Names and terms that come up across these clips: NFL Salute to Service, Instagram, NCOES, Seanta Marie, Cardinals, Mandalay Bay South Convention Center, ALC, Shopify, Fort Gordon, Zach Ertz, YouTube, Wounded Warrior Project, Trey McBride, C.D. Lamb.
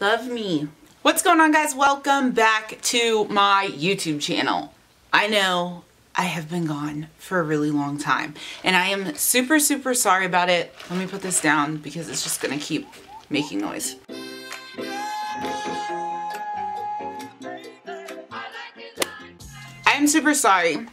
Love me. What's going on, guys? Welcome back to my YouTube channel. I know I have been gone for a really long time and I am super, super sorry about it. Let me put this down because it's just gonna keep making noise. I'm super sorry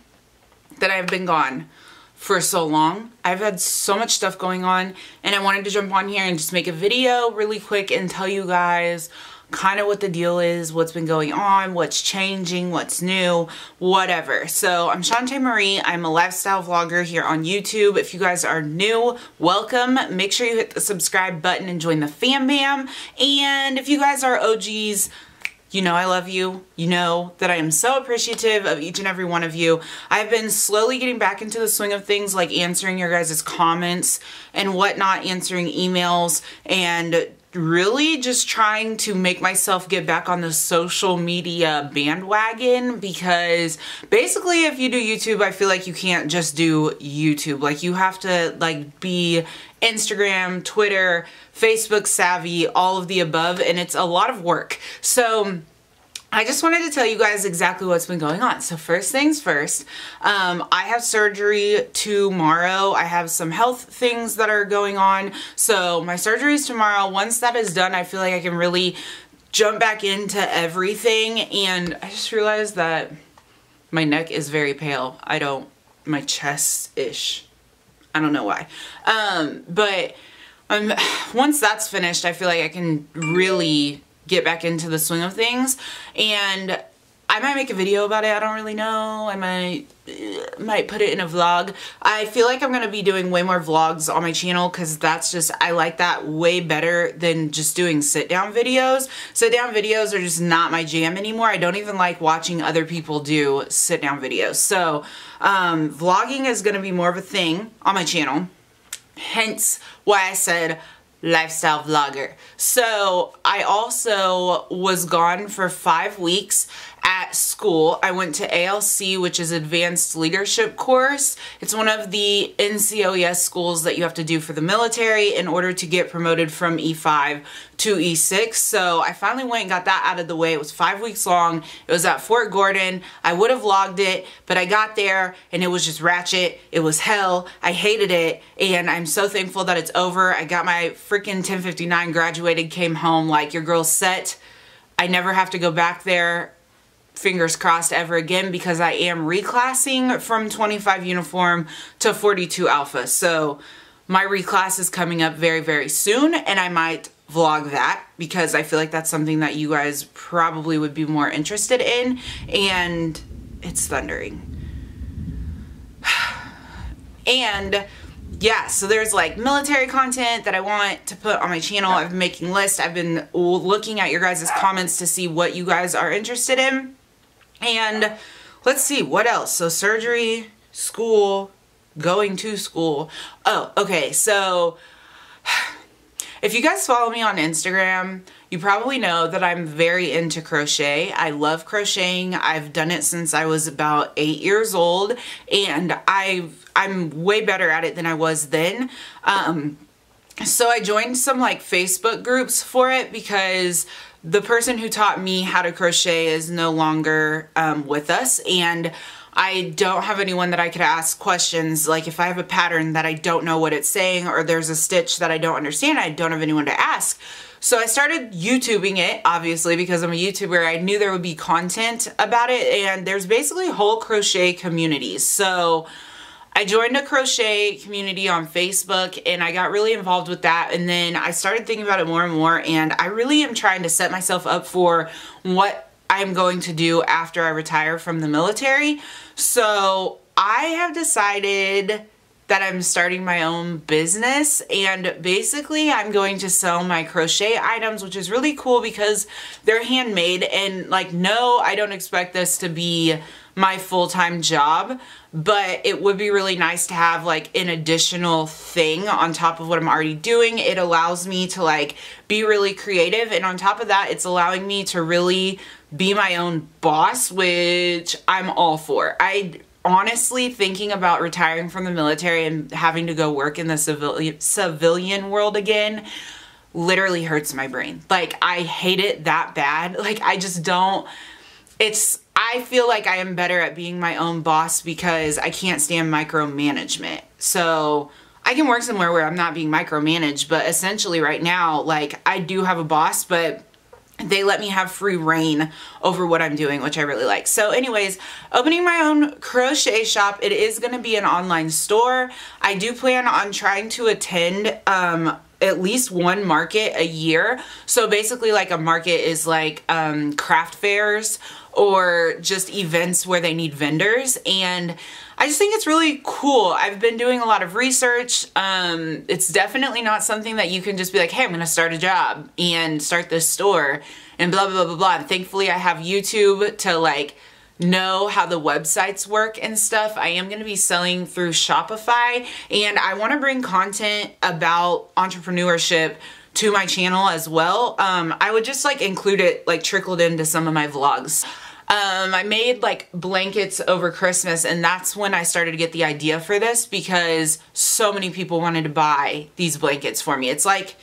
that I've been gone for so long. I've had so much stuff going on and I wanted to jump on here and just make a video really quick and tell you guys kind of what the deal is, what's been going on, what's changing, what's new, whatever. So I'm Seanta Marie. I'm a lifestyle vlogger here on YouTube. If you guys are new, welcome. Make sure you hit the subscribe button and join the fam bam. And if you guys are OGs, you know I love you. You know that I am so appreciative of each and every one of you. I've been slowly getting back into the swing of things, like answering your guys' comments and whatnot, answering emails, and really just trying to make myself get back on the social media bandwagon, because basically if you do YouTube, I feel like you can't just do YouTube. Like, you have to like be Instagram, Twitter, Facebook savvy, all of the above, and it's a lot of work. So I just wanted to tell you guys exactly what's been going on. So first things first, I have surgery tomorrow. I have some health things that are going on. So my surgery is tomorrow. Once that is done, I feel like I can really jump back into everything. And I just realized that my neck is very pale. My chest-ish. I don't know why. But once that's finished, I feel like I can really get back into the swing of things, and I might make a video about it. I don't really know. I might put it in a vlog. I feel like I'm gonna be doing way more vlogs on my channel, because that's just, I like that way better than just doing sit-down videos. Sit-down videos are just not my jam anymore. I don't even like watching other people do sit-down videos. So vlogging is gonna be more of a thing on my channel, hence why I said lifestyle vlogger. So I also was gone for 5 weeks at school. I went to ALC, which is Advanced Leadership Course. It's one of the NCOES schools that you have to do for the military in order to get promoted from E5 to E6. So I finally went and got that out of the way. It was 5 weeks long. It was at Fort Gordon. I would have vlogged it, but I got there and it was just ratchet. It was hell. I hated it, and I'm so thankful that it's over. I got my freaking 1059, graduated, came home like, your girl's set. I never have to go back there, fingers crossed, ever again, because I am reclassing from 25 uniform to 42 alpha. So my reclass is coming up very, very soon, and I might vlog that because I feel like that's something that you guys probably would be more interested in. And it's thundering. And yeah, so there's like military content that I want to put on my channel. I've been making lists. I've been looking at your guys' comments to see what you guys are interested in. And let's see, what else? So surgery, school, going to school. Oh, okay, so if you guys follow me on Instagram, you probably know that I'm very into crochet. I love crocheting. I've done it since I was about 8 years old, and I'm way better at it than I was then. So I joined some like Facebook groups for it, because the person who taught me how to crochet is no longer with us, and I don't have anyone that I could ask questions. Like, if I have a pattern that I don't know what it's saying, or there's a stitch that I don't understand, I don't have anyone to ask. So I started YouTubing it, obviously, because I'm a YouTuber. I knew there would be content about it, and there's basically whole crochet communities. So I joined a crochet community on Facebook, and I got really involved with that, and then I started thinking about it more and more, and I really am trying to set myself up for what I'm going to do after I retire from the military. So I have decided that I'm starting my own business, and basically I'm going to sell my crochet items, which is really cool because they're handmade, and like, no, I don't expect this to be my full-time job, but it would be really nice to have like an additional thing on top of what I'm already doing. It allows me to like be really creative, and on top of that, it's allowing me to really be my own boss, which I'm all for. I honestly, thinking about retiring from the military and having to go work in the civilian world again literally hurts my brain. Like, I hate it that bad. Like, I just don't, I feel like I am better at being my own boss because I can't stand micromanagement. So I can work somewhere where I'm not being micromanaged, but essentially right now, like, I do have a boss, but they let me have free reign over what I'm doing, which I really like. So anyways, opening my own crochet shop. It is going to be an online store. I do plan on trying to attend at least one market a year. So basically, like, a market is like craft fairs or just events where they need vendors. And I just think it's really cool. I've been doing a lot of research. It's definitely not something that you can just be like, hey, I'm gonna start a job and start this store and blah, blah, blah, blah. And thankfully I have YouTube to, like, know how the websites work and stuff. I am gonna be selling through Shopify, and I wanna bring content about entrepreneurship to my channel as well. I would just, like, include it, like, trickled into some of my vlogs. I made, like, blankets over Christmas, and that's when I started to get the idea for this because so many people wanted to buy these blankets for me. It's like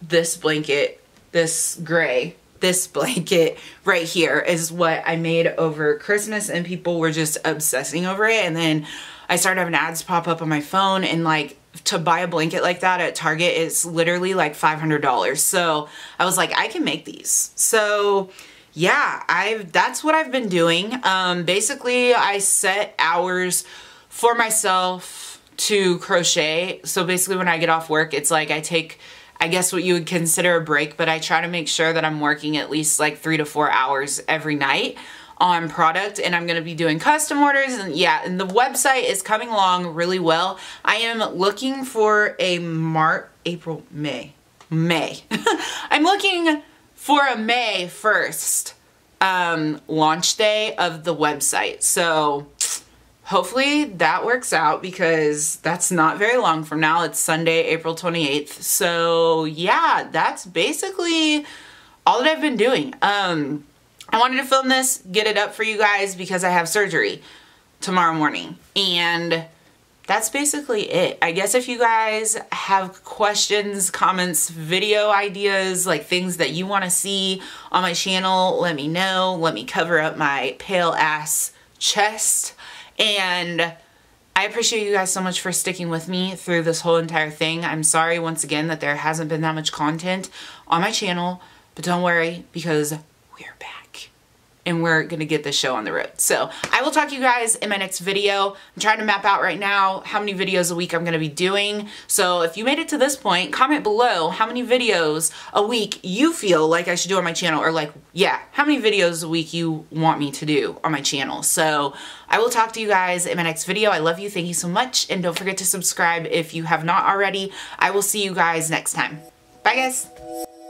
this blanket, this gray, this blanket right here is what I made over Christmas, and people were just obsessing over it. And then I started having ads pop up on my phone, and, like, to buy a blanket like that at Target is literally like $500. So I was like, I can make these. So yeah, that's what I've been doing. Basically, I set hours for myself to crochet. So basically, when I get off work, it's like I take, I guess, what you would consider a break, but I try to make sure that I'm working at least like 3 to 4 hours every night on product, and I'm gonna be doing custom orders. And yeah, and the website is coming along really well. I am looking for a I'm looking for a May 1st launch day of the website. So hopefully that works out because that's not very long from now. It's Sunday, April 28th. So yeah, that's basically all that I've been doing. I wanted to film this, get it up for you guys because I have surgery tomorrow morning. And that's basically it. I guess if you guys have questions, comments, video ideas, like things that you want to see on my channel, let me know. Let me cover up my pale ass chest. And I appreciate you guys so much for sticking with me through this whole entire thing. I'm sorry once again that there hasn't been that much content on my channel, but don't worry because we're back. And we're gonna get this show on the road. So I will talk to you guys in my next video. I'm trying to map out right now how many videos a week I'm gonna be doing. So if you made it to this point, comment below how many videos a week you feel like I should do on my channel, or, like, yeah, how many videos a week you want me to do on my channel. So I will talk to you guys in my next video. I love you, thank you so much. And don't forget to subscribe if you have not already. I will see you guys next time. Bye guys.